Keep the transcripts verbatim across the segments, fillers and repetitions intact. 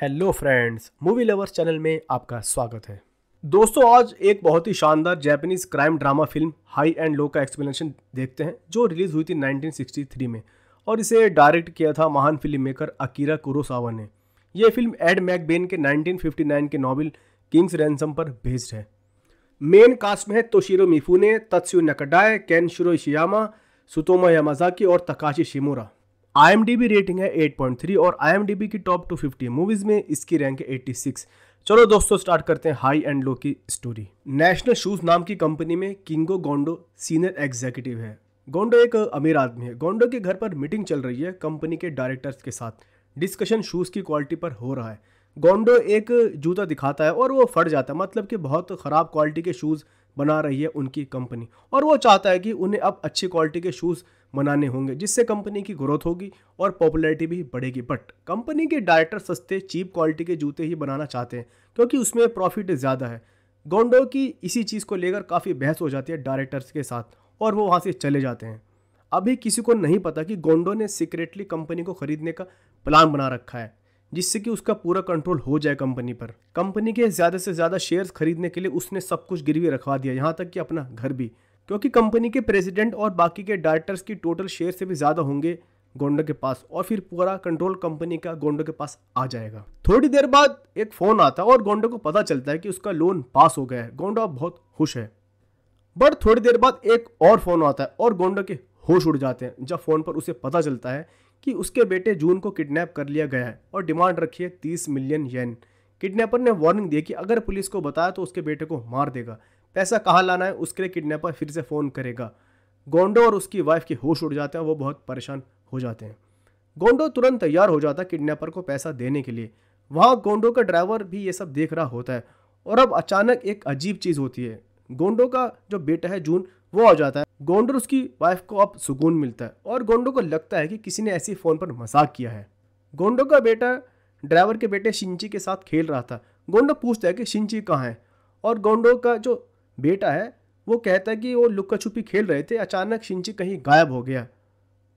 Hello friends, movie lovers channel में आपका स्वागत है। दोस्तों, आज एक बहुत ही शानदार Japanese crime drama film high and low का एक्सप्लेनेशन देखते हैं, जो रिलीज़ हुई थी नाइनटीन सिक्सटी थ्री में और इसे डायरेक्ट किया था महान फिल्म मेकर अकीरा कुरोसावा ने। यह फिल्म एड मैकबेन के नाइनटीन फिफ्टी नाइन के नॉवल किंग्स रैनसम पर बेस्ड है। मेन कास्ट में है Toshiro Mifune, Tatsuya Nakadai, Kenjiro Ishiyama, Tsutomu Yamazaki और Takashi Shimura. I M D B rating है एट पॉइंट थ्री और आई एम डी बी की top two fifty movies में इसकी रैंक है एटी सिक्स। चलो दोस्तों, स्टार्ट करते हैं हाई एंड लो की स्टोरी। नेशनल शूज़ नाम की कंपनी में किंगो गोंडो सीनियर एग्जीक्यूटिव है। गोंडो एक अमीर आदमी है। गोंडो के घर पर मीटिंग चल रही है कंपनी के डायरेक्टर्स के साथ। डिस्कशन शूज़ की क्वालिटी पर हो रहा है। गोंडो एक जूता दिखाता है और वो फट जाता है, मतलब कि बहुत ख़राब क्वालिटी के शूज़ बना रही है उनकी कंपनी, और वो चाहता है कि उन्हें अब अच्छी क्वालिटी के शूज़ बनाने होंगे जिससे कंपनी की ग्रोथ होगी और पॉपुलैरिटी भी बढ़ेगी। बट कंपनी के डायरेक्टर सस्ते चीप क्वालिटी के जूते ही बनाना चाहते हैं क्योंकि उसमें प्रॉफिट ज़्यादा है। गोंडो की इसी चीज़ को लेकर काफ़ी बहस हो जाती है डायरेक्टर्स के साथ और वो वहाँ से चले जाते हैं। अभी किसी को नहीं पता कि गोंडो ने सीक्रेटली कंपनी को ख़रीदने का प्लान बना रखा है जिससे कि उसका पूरा कंट्रोल हो जाए कंपनी पर। कंपनी के ज़्यादा से ज़्यादा शेयर्स खरीदने के लिए उसने सब कुछ गिरवी रखवा दिया, यहाँ तक कि अपना घर भी, क्योंकि कंपनी के प्रेसिडेंट और बाकी के डायरेक्टर्स की टोटल शेयर से भी ज़्यादा होंगे गोंडो के पास, और फिर पूरा कंट्रोल कंपनी का गोंडो के पास आ जाएगा। थोड़ी देर बाद एक फ़ोन आता है और गोंडो को पता चलता है कि उसका लोन पास हो गया है। गोंडो अब बहुत खुश है। बट थोड़ी देर बाद एक और फ़ोन आता है और गोंडो के होश उड़ जाते हैं जब फ़ोन पर उसे पता चलता है कि उसके बेटे जून को किडनैप कर लिया गया है और डिमांड रखी है तीस मिलियन येन। किडनैपर ने वार्निंग दी कि अगर पुलिस को बताया तो उसके बेटे को मार देगा। पैसा कहाँ लाना है उसके लिए किडनैपर फिर से फ़ोन करेगा। गोंडो और उसकी वाइफ के होश उड़ जाते हैं, वो बहुत परेशान हो जाते हैं। गोंडो तुरंत तैयार हो जाता है किडनैपर को पैसा देने के लिए। वहाँ गोंडो का ड्राइवर भी ये सब देख रहा होता है और अब अचानक एक अजीब चीज़ होती है। गोंडो का जो बेटा है जून, वो आ जाता है। गोंडो उसकी वाइफ को अब सुकून मिलता है और गोंडो को लगता है कि किसी ने ऐसी फ़ोन पर मजाक किया है। गोंडो का बेटा ड्राइवर के बेटे शिंची के साथ खेल रहा था। गोंडो पूछता है कि शिंची कहाँ है, और गोंडो का जो बेटा है वो कहता है कि वो लुक्का छुपी खेल रहे थे, अचानक शिंची कहीं गायब हो गया।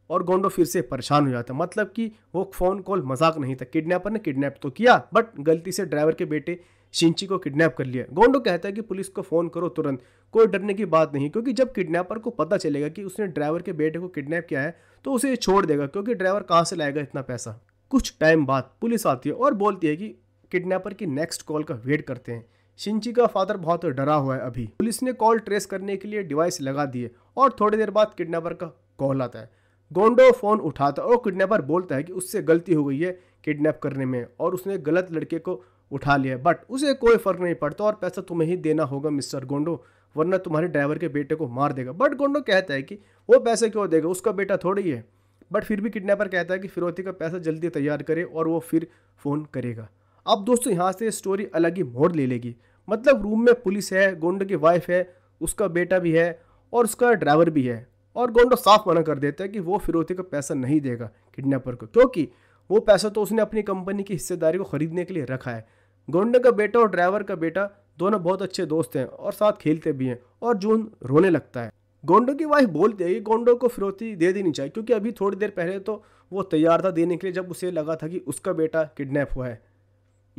और गोंडो फिर से परेशान हो जाता, मतलब कि वो फ़ोन कॉल मजाक नहीं था। किडनैपर ने किडनैप तो किया बट गलती से ड्राइवर के बेटे शिंची को किडनैप कर लिया। गोंडो कहता है कि पुलिस को फ़ोन करो तुरंत, कोई डरने की बात नहीं, क्योंकि जब किडनैपर को पता चलेगा कि उसने ड्राइवर के बेटे को किडनैप किया है तो उसे छोड़ देगा, क्योंकि ड्राइवर कहाँ से लाएगा इतना पैसा। कुछ टाइम बाद पुलिस आती है और बोलती है कि किडनैपर की नेक्स्ट कॉल का वेट करते हैं। शिंची का फादर बहुत डरा हुआ है। अभी पुलिस ने कॉल ट्रेस करने के लिए डिवाइस लगा दिए और थोड़ी देर बाद किडनैपर का कॉल आता है। गोंडो फ़ोन उठाता है और किडनैपर बोलता है कि उससे गलती हो गई है किडनैप करने में और उसने गलत लड़के को उठा लिया, बट उसे कोई फ़र्क नहीं पड़ता और पैसा तुम्हें ही देना होगा मिस्टर गोंडो, वरना तुम्हारे ड्राइवर के बेटे को मार देगा। बट गोंडो कहता है कि वो पैसे क्यों देगा, उसका बेटा थोड़ी है। बट फिर भी किडनैपर कहता है कि फिरौती का पैसा जल्दी तैयार करे और वो फिर फ़ोन करेगा। अब दोस्तों, यहाँ से स्टोरी अलग ही मोड़ ले लेगी। मतलब रूम में पुलिस है, गोंडो की वाइफ है, उसका बेटा भी है और उसका ड्राइवर भी है, और गोंडो साफ मना कर देता है कि वो फिरौती का पैसा नहीं देगा किडनैपर को, क्योंकि वो पैसा तो उसने अपनी कंपनी की हिस्सेदारी को ख़रीदने के लिए रखा है। गोंडो का बेटा और ड्राइवर का बेटा दोनों बहुत अच्छे दोस्त हैं और साथ खेलते भी हैं, और जून रोने लगता है। गोंडो की वाइफ बोलती है कि गोंडो को फिरौती दे देनी चाहिए, क्योंकि अभी थोड़ी देर पहले तो वो तैयार था देने के लिए जब उसे लगा था कि उसका बेटा किडनैप हुआ है।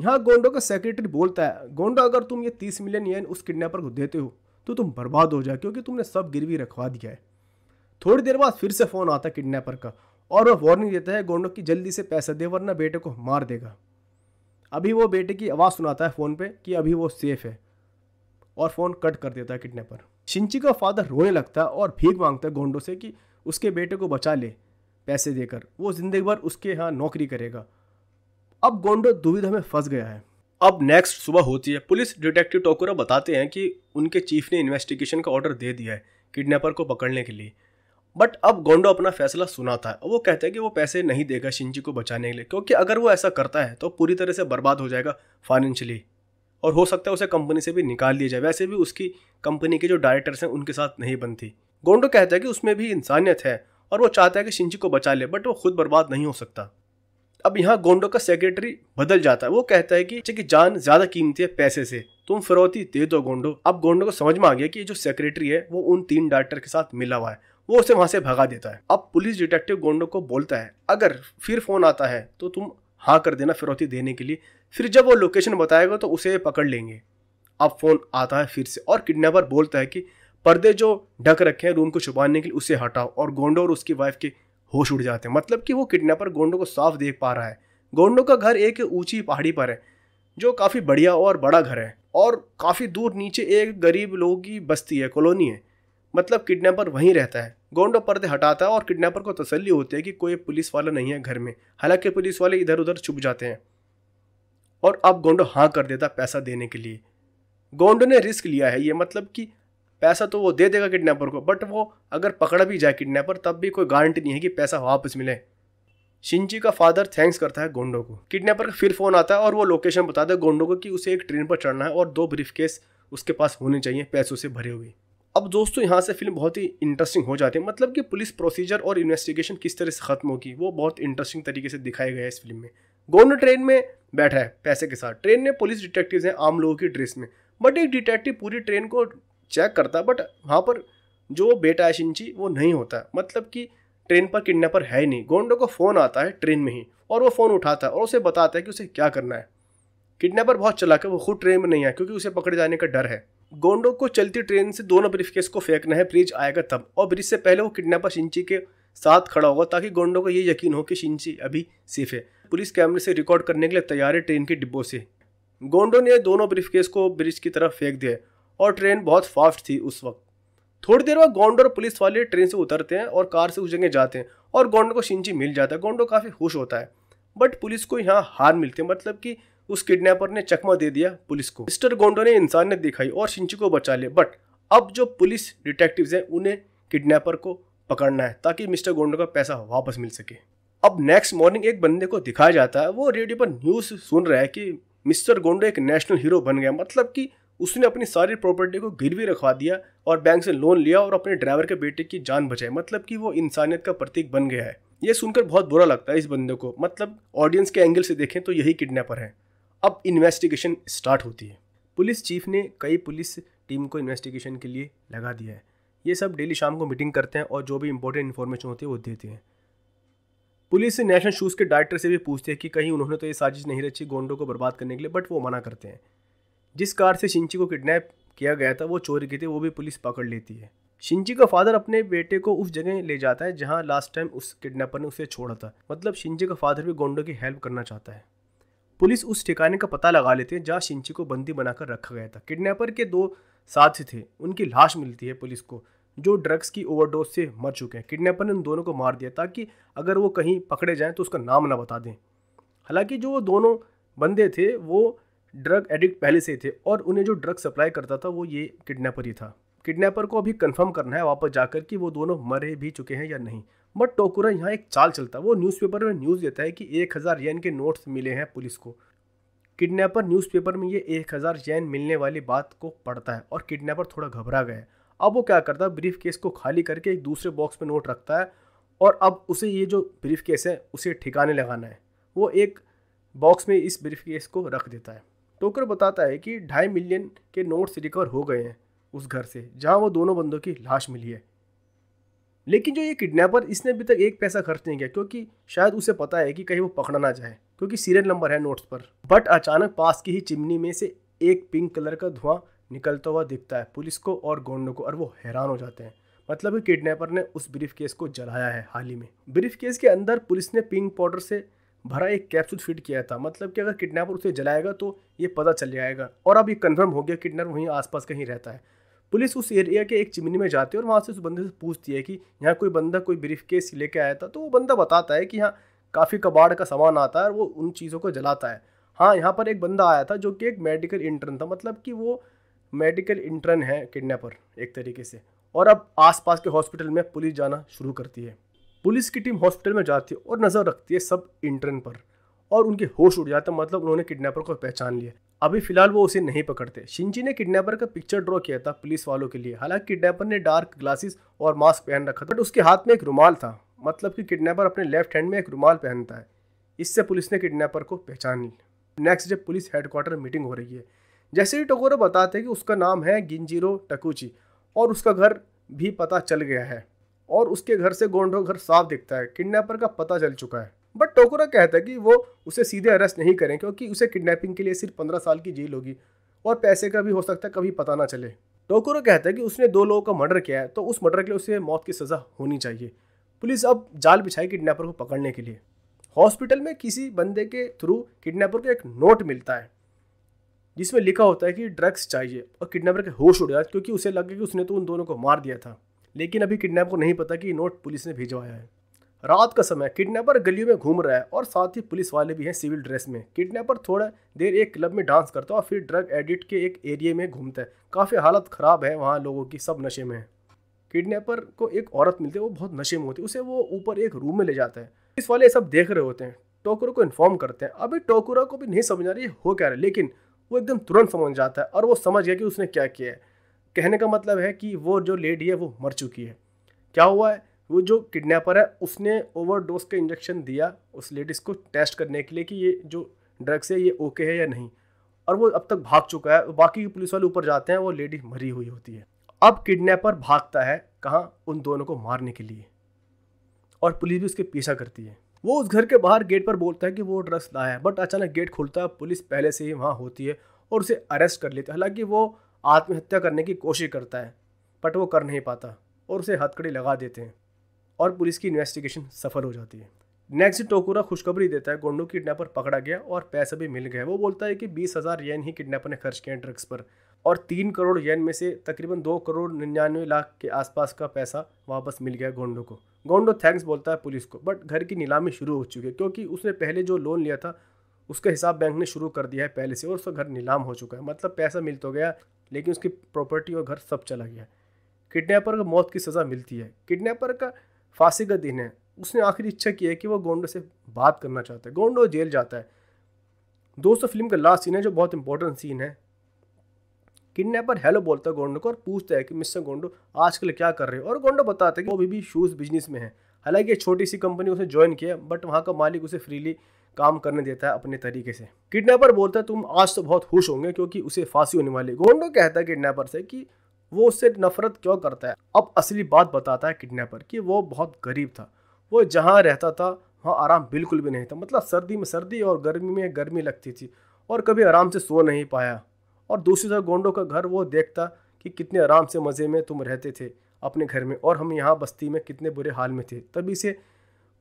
यहाँ गोंडो का सेक्रेटरी बोलता है, गोंडो अगर तुम ये तीस मिलियन येन उस किडनैपर को देते हो तो तुम बर्बाद हो जाए, क्योंकि तुमने सब गिरवी रखवा दिया है। थोड़ी देर बाद फिर से फ़ोन आता है किडनैपर का और वह वार्निंग देता है गोंडो की जल्दी से पैसा दे वरना बेटे को मार देगा। अभी वो बेटे की आवाज़ सुनाता है फ़ोन पे कि अभी वो सेफ़ है, और फ़ोन कट कर देता है किडनैपर। शिंची का फादर रोने लगता है और भीख मांगता है गोंडो से कि उसके बेटे को बचा ले पैसे देकर, वो ज़िंदगी भर उसके यहाँ नौकरी करेगा। अब गोंडो दुविधा में फंस गया है। अब नेक्स्ट सुबह होती है। पुलिस डिटेक्टिव टोकुरा बताते हैं कि उनके चीफ ने इन्वेस्टिगेशन का ऑर्डर दे दिया है किडनैपर को पकड़ने के लिए। बट अब गोंडो अपना फैसला सुनाता है। वो कहता है कि वो पैसे नहीं देगा शिंची को बचाने के लिए, क्योंकि अगर वो ऐसा करता है तो पूरी तरह से बर्बाद हो जाएगा फाइनेंशियली, और हो सकता है उसे कंपनी से भी निकाल दिया जाए। वैसे भी उसकी कंपनी के जो डायरेक्टर्स हैं उनके साथ नहीं बनती। गोंडो कहता है कि उसमें भी इंसानियत है और वो चाहता है कि शिंची को बचा ले, बट वो खुद बर्बाद नहीं हो सकता। अब यहाँ गोंडो का सेक्रेटरी बदल जाता है। वो कहता है कि जान ज़्यादा कीमती है पैसे से, तुम फिरौती दे दो गोंडो। अब गोंडो को समझ में आ गया कि जो सेक्रेटरी है वो उन तीन डायरेक्टर के साथ मिला हुआ है, वो उसे वहाँ से भगा देता है। अब पुलिस डिटेक्टिव गोंडो को बोलता है अगर फिर फ़ोन आता है तो तुम हाँ कर देना फिरौती देने के लिए। फिर जब वो लोकेशन बताएगा तो उसे पकड़ लेंगे। अब फ़ोन आता है फिर से और किडनैपर बोलता है कि पर्दे जो ढक रखे हैं रूम को छुपाने के लिए उसे हटाओ, और गोंडो और उसकी वाइफ के होश उड़ जाते हैं। मतलब कि वो किडनैपर गोंडो को साफ देख पा रहा है। गोंडो का घर एक ऊंची पहाड़ी पर है जो काफ़ी बढ़िया और बड़ा घर है, और काफ़ी दूर नीचे एक गरीब लोगों की बस्ती है, कॉलोनी है। मतलब किडनैपर वहीं रहता है। गोंडो पर्दे हटाता है और किडनैपर को तसल्ली होती है कि कोई पुलिस वाला नहीं है घर में, हालांकि पुलिस वाले इधर उधर छुप जाते हैं। और अब गोंडो हाँ कर देता पैसा देने के लिए। गोंडो ने रिस्क लिया है ये, मतलब कि पैसा तो वो दे देगा किडनैपर को, बट वो अगर पकड़ा भी जाए किडनैपर तब भी कोई गारंटी नहीं है कि पैसा वापस मिले। शिंजी का फादर थैंक्स करता है गोंडो को। किडनैपर का फिर फ़ोन आता है और वो लोकेशन बताता है गोंडो को कि उसे एक ट्रेन पर चढ़ना है और दो ब्रीफकेस उसके पास होने चाहिए पैसों से भरे हुए। अब दोस्तों यहाँ से फिल्म बहुत ही इंटरेस्टिंग हो जाती है। मतलब कि पुलिस प्रोसीजर और इन्वेस्टिगेशन किस तरह से ख़त्म होगी वो बहुत इंटरेस्टिंग तरीके से दिखाया गया है इस फिल्म में। गोंडो ट्रेन में बैठा है पैसे के साथ। ट्रेन में पुलिस डिटेक्टिव्स हैं आम लोगों की ड्रेस में, बट एक डिटेक्टिव पूरी ट्रेन को चेक करता है, बट वहाँ पर जो बेटा है शिंजी वो नहीं होता। मतलब कि ट्रेन पर किडनैपर है ही नहीं। गोंडो को फ़ोन आता है ट्रेन में ही, और वो फ़ोन उठाता है और उसे बताता है कि उसे क्या करना है। किडनैपर बहुत चलाक है, वो खुद ट्रेन में नहीं आया क्योंकि उसे पकड़े जाने का डर है। गोंडो को चलती ट्रेन से दोनों ब्रीफकेस को फेंकना है, ब्रिज आएगा तब, और ब्रिज से पहले वो किडनैपर शिंजी के साथ खड़ा होगा ताकि गोंडो को ये यकीन हो कि शिंजी अभी सेफ है। पुलिस कैमरे से रिकॉर्ड करने के लिए तैयार है ट्रेन के डिब्बों से। गोंडो ने दोनों ब्रीफकेस को ब्रिज की तरफ फेंक दिया और ट्रेन बहुत फास्ट थी उस वक्त। थोड़ी देर बाद गोंडो और पुलिस वाले ट्रेन से उतरते हैं और कार से उस जगह जाते हैं, और गोंडो को शिंजी मिल जाता है। गोंडो काफ़ी खुश होता है, बट पुलिस को यहाँ हार मिलती है। मतलब कि उस किडनैपर ने चकमा दे दिया पुलिस को। मिस्टर गोंडो ने इंसानियत दिखाई और शिंजी को बचा लिया, बट अब जो पुलिस डिटेक्टिव्स हैं उन्हें किडनैपर को पकड़ना है ताकि मिस्टर गोंडो का पैसा वापस मिल सके। अब नेक्स्ट मॉर्निंग एक बंदे को दिखाया जाता है, वो रेडियो पर न्यूज़ सुन रहा है कि मिस्टर गोंडो एक नेशनल हीरो बन गया। मतलब कि उसने अपनी सारी प्रॉपर्टी को गिरवी रखवा दिया और बैंक से लोन लिया और अपने ड्राइवर के बेटे की जान बचाई। मतलब कि वो इंसानियत का प्रतीक बन गया है। ये सुनकर बहुत बुरा लगता है इस बंदे को। मतलब ऑडियंस के एंगल से देखें तो यही किडनैपर है। अब इन्वेस्टिगेशन स्टार्ट होती है। पुलिस चीफ ने कई पुलिस टीम को इन्वेस्टिगेशन के लिए लगा दिया है। ये सब डेली शाम को मीटिंग करते हैं और जो भी इंपॉर्टेंट इन्फॉर्मेशन होती है वो देते हैं। पुलिस नेशनल शूज़ के डायरेक्टर से भी पूछते हैं कि कहीं उन्होंने तो ये साजिश नहीं रची गोंडो को बर्बाद करने के लिए, बट वो मना करते हैं। जिस कार से शिंजी को किडनैप किया गया था वो चोरी की थी, वो भी पुलिस पकड़ लेती है। शिंजी का फादर अपने बेटे को उस जगह ले जाता है जहाँ लास्ट टाइम उस किडनैपर ने उसे छोड़ा था। मतलब शिंजी का फादर भी गोंडो की हेल्प करना चाहता है। पुलिस उस ठिकाने का पता लगा लेते हैं जहाँ शिंजी को बंदी बनाकर रखा गया था। किडनैपर के दो साथी थे, उनकी लाश मिलती है पुलिस को, जो ड्रग्स की ओवरडोज से मर चुके हैं। किडनैपर ने उन दोनों को मार दिया ताकि अगर वो कहीं पकड़े जाएं तो उसका नाम ना बता दें। हालांकि जो वो दोनों बंदे थे वो ड्रग एडिक्ट पहले से थे, और उन्हें जो ड्रग सप्लाई करता था वो ये किडनैपर ही था। किडनैपर को अभी कंफर्म करना है वापस जाकर कि वो दोनों मरे भी चुके हैं या नहीं। बट टोकुरा यहाँ एक चाल चलता है। वो न्यूज़पेपर में न्यूज़ देता है कि एक हज़ार येन के नोट्स मिले हैं पुलिस को। किडनैपर न्यूज़पेपर में ये एक हज़ार येन मिलने वाली बात को पढ़ता है और किडनैपर थोड़ा घबरा गया। अब वो क्या करता है, ब्रीफ केस को खाली करके एक दूसरे बॉक्स में नोट रखता है, और अब उसे ये जो ब्रीफ केस है उसे ठिकाने लगाना है। वो एक बॉक्स में इस ब्रीफ केस को रख देता है। टोकर बताता है कि ढाई मिलियन के नोट्स रिकवर हो गए हैं उस घर से जहाँ वो दोनों बंदों की लाश मिली है। लेकिन जो ये किडनैपर इसने अभी तक एक पैसा खर्च नहीं किया क्योंकि शायद उसे पता है कि कहीं वो पकड़ा ना जाए क्योंकि सीरियल नंबर है नोट्स पर। बट अचानक पास की ही चिमनी में से एक पिंक कलर का धुआं निकलता हुआ दिखता है पुलिस को और गोंडो को, और वो हैरान हो जाते हैं। मतलब किडनैपर ने उस ब्रीफ केस को जलाया है हाल ही में। ब्रीफ केस के अंदर पुलिस ने पिंक पाउडर से भरा एक कैप्सूल फिट किया था। मतलब कि अगर किडनैपर उसे जलाएगा तो ये पता चल जाएगा, और अब ये कंफर्म हो गया किडनैपर वहीं आसपास कहीं रहता है। पुलिस उस एरिया के एक चिमनी में जाती है और वहाँ से उस बंदे से पूछती है कि यहाँ कोई बंदा कोई ब्रीफ केस लेके आया था, तो वो बंदा बताता है कि यहाँ काफ़ी कबाड़ का सामान आता है और वो उन चीज़ों को जलाता है। हाँ, यहाँ पर एक बंदा आया था जो कि एक मेडिकल इंटर्न था। मतलब कि वो मेडिकल इंटर्न है किडनैपर एक तरीके से। और अब आसपास के हॉस्पिटल में पुलिस जाना शुरू करती है। पुलिस की टीम हॉस्पिटल में जाती है और नज़र रखती है सब इंटर्न पर, और उनके होश उड़ जाता है। मतलब उन्होंने किडनैपर को पहचान लिया। अभी फ़िलहाल वो उसे नहीं पकड़ते। शिंजी ने किडनैपर का पिक्चर ड्रॉ किया था पुलिस वालों के लिए। हालांकि किडनैपर ने डार्क ग्लासेस और मास्क पहन रखा था, बट उसके हाथ में एक रुमाल था। मतलब कि किडनैपर अपने लेफ्ट हैंड में एक रुमाल पहनता है। इससे पुलिस ने किडनैपर को पहचान लिया। Next day police headquarter meeting हो रही है। जैसे ही टोकुरा बताते हैं कि उसका नाम है गिंजिरो टकुची और उसका घर भी पता चल गया है, और उसके घर से गोंडो घर साफ दिखता है। किडनैपर का पता चल चुका है। बट टोकुरा कहता है कि वो उसे सीधे अरेस्ट नहीं करें क्योंकि उसे किडनैपिंग के लिए सिर्फ पंद्रह साल की जेल होगी और पैसे का भी हो सकता है कभी पता ना चले। टोकुरा कहता है कि उसने दो लोगों का मर्डर किया है तो उस मर्डर के लिए उसे मौत की सज़ा होनी चाहिए। पुलिस अब जाल बिछाई किडनैपर को पकड़ने के लिए। हॉस्पिटल में किसी बंदे के थ्रू किडनैपर को एक नोट मिलता है जिसमें लिखा होता है कि ड्रग्स चाहिए और किडनैपर के होश उड़ जाए क्योंकि उसे लगा कि उसने तो उन दोनों को मार दिया था, लेकिन अभी किडनैपर को नहीं पता कि ये नोट पुलिस ने भिजवाया है। रात का समय, किडनैपर गलियों में घूम रहा है और साथ ही पुलिस वाले भी हैं सिविल ड्रेस में। किडनैपर थोड़ा देर एक क्लब में डांस करता है और फिर ड्रग एडिक्ट के एक एरिया में घूमता है। काफ़ी हालत ख़राब है वहाँ, लोगों की सब नशे में है। किडनैपर को एक औरत मिलती है, वो बहुत नशे में होती है, उसे वो ऊपर एक रूम में ले जाता है। पुलिस वाले सब देख रहे होते हैं, टोकुरा को इन्फॉर्म करते हैं। अभी टोकुरा को भी नहीं समझ आ रही हो क्या रहा है, लेकिन वो एकदम तुरंत समझ जाता है और वो समझ गया कि उसने क्या किया है। कहने का मतलब है कि वो जो लेडी है वो मर चुकी है। क्या हुआ है, वो जो किडनैपर है उसने ओवरडोज का इंजेक्शन दिया उस लेडीज़ को टेस्ट करने के लिए कि ये जो ड्रग्स है ये ओके है या नहीं, और वो अब तक भाग चुका है। बाकी पुलिस वाले ऊपर जाते हैं, वो लेडी मरी हुई होती है। अब किडनैपर भागता है कहाँ, उन दोनों को मारने के लिए, और पुलिस भी उसके पीछा करती है। वो उस घर के बाहर गेट पर बोलता है कि वो ड्रग्स लाया है, बट अचानक गेट खुलता है, पुलिस पहले से ही वहाँ होती है और उसे अरेस्ट कर लेती है। हालांकि वो आत्महत्या करने की कोशिश करता है बट वो कर नहीं पाता और उसे हथकड़ी लगा देते हैं और पुलिस की इन्वेस्टिगेशन सफल हो जाती है। नेक्स्ट टोकुरा खुशखबरी देता है, गोंडो किडनैपर पकड़ा गया और पैसा भी मिल गया। वो बोलता है कि बीस हज़ार येन ही किडनैपर ने खर्च किए ड्रग्स पर और तीन करोड़ येन में से तकरीबन दो करोड़ निन्यानवे लाख के आसपास का पैसा वापस मिल गया गोंडो को। गोंडो थैंक्स बोलता है पुलिस को, बट घर की नीलामी शुरू हो चुकी है क्योंकि उसने पहले जो लोन लिया था उसका हिसाब बैंक ने शुरू कर दिया है पहले से और उसका घर नीलाम हो चुका है। मतलब पैसा मिल तो गया लेकिन उसकी प्रॉपर्टी और घर सब चला गया। किडनैपर को मौत की सज़ा मिलती है। किडनैपर का फांसी का दिन है। उसने आखिरी इच्छा की है कि वो गोंडो से बात करना चाहता है। गोंडो जेल जाता है। दोस्तों फिल्म का लास्ट सीन है जो बहुत इंपॉर्टेंट सीन है। किडनैपर हेलो बोलता है गोंडो को और पूछता है कि मिस्टर गोंडो आजकल क्या कर रहे हो, और गोंडो बताता है कि वो अभी भी शूज़ बिजनेस में है। हालांकि छोटी सी कंपनी उसने ज्वाइन किया बट वहाँ का मालिक उसे फ्रीली काम करने देता है अपने तरीके से। किडनैपर बोलता है तुम आज तो बहुत खुश होंगे क्योंकि उसे फांसी होने वाली है। गोंडो कहता है किडनैपर से कि वो उससे नफरत क्यों करता है। अब असली बात बताता है किडनैपर कि वो बहुत गरीब था, वो जहाँ रहता था वहाँ आराम बिल्कुल भी नहीं था। मतलब सर्दी में सर्दी और गर्मी में गर्मी लगती थी और कभी आराम से सो नहीं पाया। और दूसरी तरफ गोंडो का घर वो देखता कि कितने आराम से मज़े में तुम रहते थे अपने घर में और हम यहाँ बस्ती में कितने बुरे हाल में थे। तभी से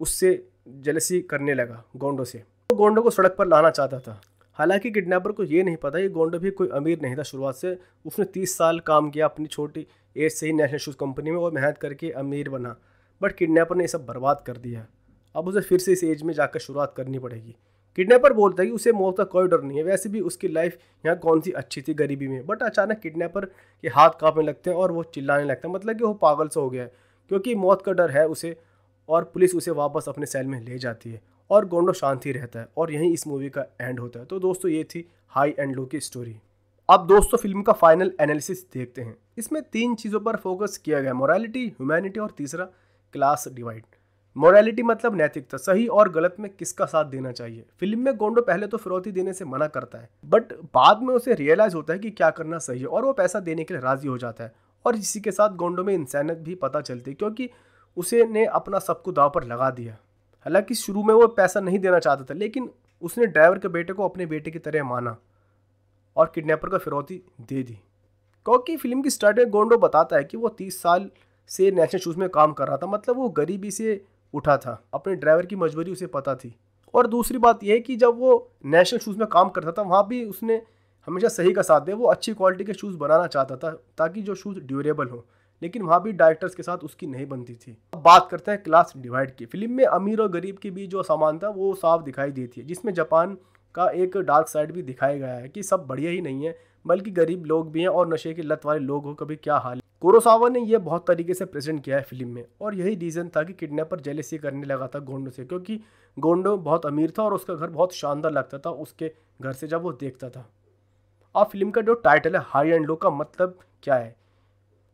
उससे जलसी करने लगा गोंडो से। वो गोंडो को सड़क पर लाना चाहता था। हालांकि किडनैपर को ये नहीं पता कि गोंडो भी कोई अमीर नहीं था शुरुआत से। उसने तीस साल काम किया अपनी छोटी एज से ही नेशनल शूज़ कंपनी में और मेहनत करके अमीर बना, बट किडनैपर ने ये सब बर्बाद कर दिया। अब उसे फिर से इस एज में जाकर शुरुआत करनी पड़ेगी। किडनैपर बोलता है कि उसे मौत का कोई डर नहीं है, वैसे भी उसकी लाइफ यहाँ कौन सी अच्छी थी गरीबी में। बट अचानक किडनैपर के हाथ कांपने लगते हैं और वो चिल्लाने लगता है, मतलब कि वो पागल सा हो गया है क्योंकि मौत का डर है उसे। और पुलिस उसे वापस अपने सेल में ले जाती है और गोंडो शांत ही रहता है और यहीं इस मूवी का एंड होता है। तो दोस्तों ये थी हाई एंड लो की स्टोरी। अब दोस्तों फिल्म का फाइनल एनालिसिस देखते हैं। इसमें तीन चीज़ों पर फोकस किया गया, मोरालिटी, ह्यूमैनिटी और तीसरा क्लास डिवाइड। मोरालिटी मतलब नैतिकता, सही और गलत में किसका साथ देना चाहिए। फिल्म में गोंडो पहले तो फिरौती देने से मना करता है बट बाद में उसे रियलाइज़ होता है कि क्या करना सही है और वो पैसा देने के लिए राज़ी हो जाता है। और इसी के साथ गोंडो में इंसानियत भी पता चलती है क्योंकि उसे ने अपना सब को दाव पर लगा दिया। हालांकि शुरू में वो पैसा नहीं देना चाहता था लेकिन उसने ड्राइवर के बेटे को अपने बेटे की तरह माना और किडनैपर को फिरौती दे दी। क्योंकि फिल्म की स्टार्ट में गोंडो बताता है कि वो तीस साल से नेशनल शूज़ में काम कर रहा था, मतलब वो गरीबी से उठा था, अपने ड्राइवर की मजबूरी उसे पता थी। और दूसरी बात यह है कि जब वो नेशनल शूज़ में काम करता था वहाँ भी उसने हमेशा सही का साथ दिया। वो अच्छी क्वालिटी के शूज़ बनाना चाहता था ताकि जो शूज़ ड्यूरेबल हो, लेकिन वहाँ भी डायरेक्टर्स के साथ उसकी नहीं बनती थी। अब बात करते हैं क्लास डिवाइड की। फिल्म में अमीर और गरीब के बीच जो समानता वो साफ दिखाई देती है, जिसमें जापान का एक डार्क साइड भी दिखाया गया है कि सब बढ़िया ही नहीं है बल्कि गरीब लोग भी हैं और नशे की लत वाले लोग हो कभी क्या हाल है। कुरोसावा ने यह बहुत तरीके से प्रेजेंट किया है फिल्म में और यही रीज़न था कि किडनैपर जेलसी करने लगा था गोंडो से क्योंकि गोंडो बहुत अमीर था और उसका घर बहुत शानदार लगता था उसके घर से जब वो देखता था। अब फिल्म का जो टाइटल है हाई एंड लो का मतलब क्या है,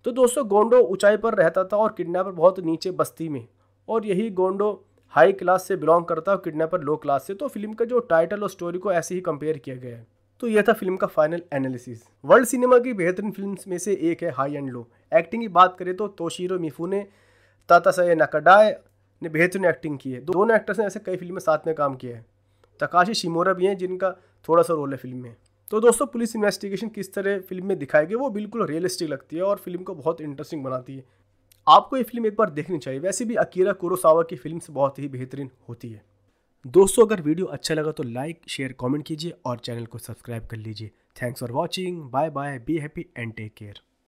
तो दोस्तों गोंडो ऊंचाई पर रहता था और किडनैपर बहुत नीचे बस्ती में, और यही गोंडो हाई क्लास से बिलोंग करता और किडनैपर लो क्लास से। तो फिल्म का जो टाइटल और स्टोरी को ऐसे ही कंपेयर किया गया है। तो यह था फिल्म का फाइनल एनालिसिस। वर्ल्ड सिनेमा की बेहतरीन फिल्म्स में से एक है हाई एंड लो। एक्टिंग की बात करें तो तोशिरो मिफुने, तात्सुया नाकाडाई, ने बेहतरीन एक्टिंग की है। दोनों एक्टर्स ने ऐसे कई फिल्में साथ में काम किया है। तकाशी शिमोरा भी हैं जिनका थोड़ा सा रोल है फिल्म में। तो दोस्तों पुलिस इन्वेस्टिगेशन किस तरह फिल्म में दिखाई गई वो बिल्कुल रियलिस्टिक लगती है और फिल्म को बहुत इंटरेस्टिंग बनाती है। आपको ये फिल्म एक बार देखनी चाहिए। वैसे भी अकीरा कुरोसावा की फिल्म से बहुत ही बेहतरीन होती है। दोस्तों अगर वीडियो अच्छा लगा तो लाइक शेयर कमेंट कीजिए और चैनल को सब्सक्राइब कर लीजिए। Thanks for watching. Bye bye. Be happy and take care.